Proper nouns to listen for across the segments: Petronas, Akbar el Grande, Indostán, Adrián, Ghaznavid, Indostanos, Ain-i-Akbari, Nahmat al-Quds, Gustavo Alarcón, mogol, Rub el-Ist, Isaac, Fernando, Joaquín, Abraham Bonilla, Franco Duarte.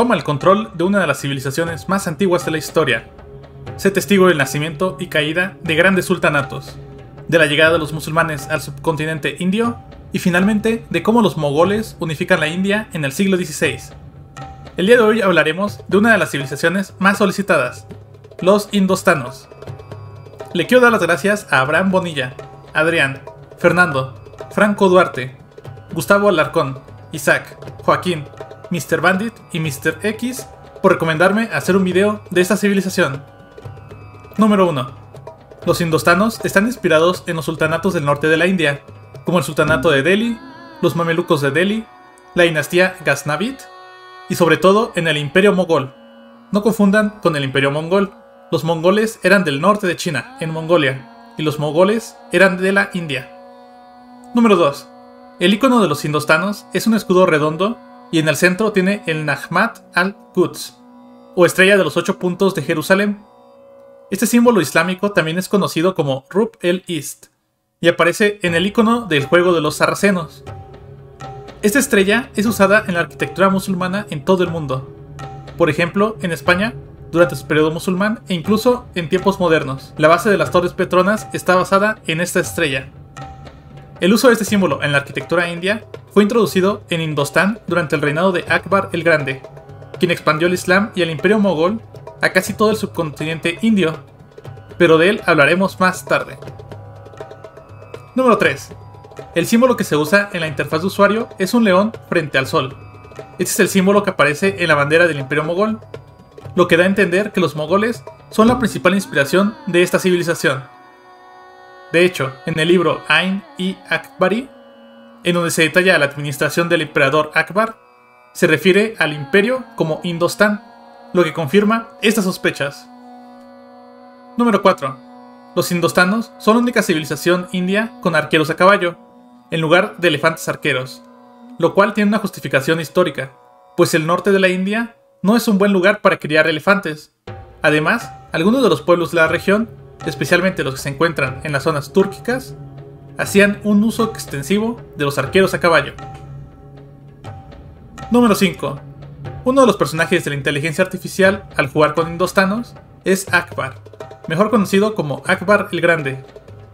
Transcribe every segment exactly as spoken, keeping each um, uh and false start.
toma el control de una de las civilizaciones más antiguas de la historia. Sé testigo del nacimiento y caída de grandes sultanatos, de la llegada de los musulmanes al subcontinente indio y finalmente de cómo los mogoles unifican la India en el siglo dieciséis. El día de hoy hablaremos de una de las civilizaciones más solicitadas, los indostanos. Le quiero dar las gracias a Abraham Bonilla, Adrián, Fernando, Franco Duarte, Gustavo Alarcón, Isaac, Joaquín, míster Bandit y míster X por recomendarme hacer un video de esta civilización. Número uno. Los indostanos están inspirados en los sultanatos del norte de la India, como el sultanato de Delhi, los mamelucos de Delhi, la dinastía Ghaznavid y sobre todo en el imperio mogol. No confundan con el imperio mongol. Los mongoles eran del norte de China, en Mongolia, y los mogoles eran de la India. Número dos. El icono de los indostanos es un escudo redondo y en el centro tiene el Nahmat al-Quds, o estrella de los ocho puntos de Jerusalén. Este símbolo islámico también es conocido como Rub el-Ist y aparece en el icono del juego de los sarracenos. Esta estrella es usada en la arquitectura musulmana en todo el mundo, por ejemplo en España durante su periodo musulmán e incluso en tiempos modernos. La base de las torres Petronas está basada en esta estrella. El uso de este símbolo en la arquitectura india fue introducido en Indostán durante el reinado de Akbar el Grande, quien expandió el Islam y el imperio mogol a casi todo el subcontinente indio, pero de él hablaremos más tarde. Número tres. El símbolo que se usa en la interfaz de usuario es un león frente al sol. Este es el símbolo que aparece en la bandera del Imperio Mogol, lo que da a entender que los mogoles son la principal inspiración de esta civilización. De hecho, en el libro Ain-i-Akbari, en donde se detalla la administración del emperador Akbar, se refiere al imperio como Indostán, lo que confirma estas sospechas. Número cuatro. Los indostanos son la única civilización india con arqueros a caballo, en lugar de elefantes arqueros, lo cual tiene una justificación histórica, pues el norte de la India no es un buen lugar para criar elefantes. Además, algunos de los pueblos de la región, especialmente los que se encuentran en las zonas túrquicas, hacían un uso extensivo de los arqueros a caballo. Número cinco. Uno de los personajes de la inteligencia artificial al jugar con indostanos es Akbar, mejor conocido como Akbar el Grande,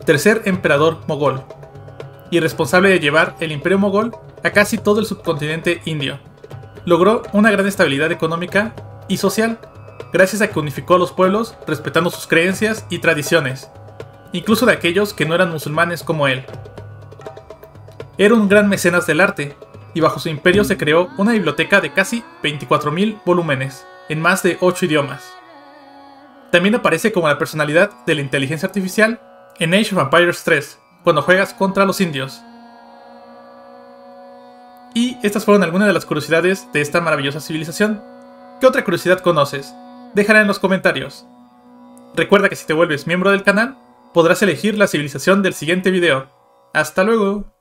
tercer emperador mogol, y responsable de llevar el imperio mogol a casi todo el subcontinente indio. Logró una gran estabilidad económica y social, gracias a que unificó a los pueblos respetando sus creencias y tradiciones, incluso de aquellos que no eran musulmanes como él. Era un gran mecenas del arte, y bajo su imperio se creó una biblioteca de casi veinticuatro mil volúmenes, en más de ocho idiomas. También aparece como la personalidad de la inteligencia artificial en Age of Empires tres, cuando juegas contra los indios. Y estas fueron algunas de las curiosidades de esta maravillosa civilización. ¿Qué otra curiosidad conoces? Déjala en los comentarios. Recuerda que si te vuelves miembro del canal, podrás elegir la civilización del siguiente video. ¡Hasta luego!